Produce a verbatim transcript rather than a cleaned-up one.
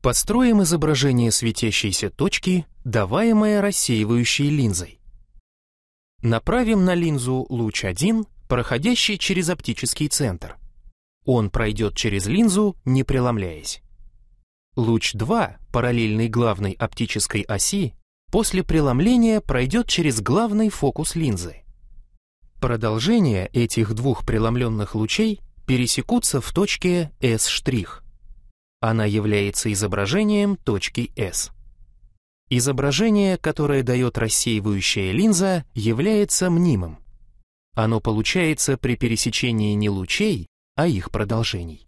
Построим изображение светящейся точки, даваемое рассеивающей линзой. Направим на линзу луч один, проходящий через оптический центр. Он пройдет через линзу, не преломляясь. Луч два, параллельный главной оптической оси, после преломления пройдет через главный фокус линзы. Продолжения этих двух преломленных лучей пересекутся в точке S'. Она является изображением точки S. Изображение, которое дает рассеивающая линза, является мнимым. Оно получается при пересечении не лучей, а их продолжений.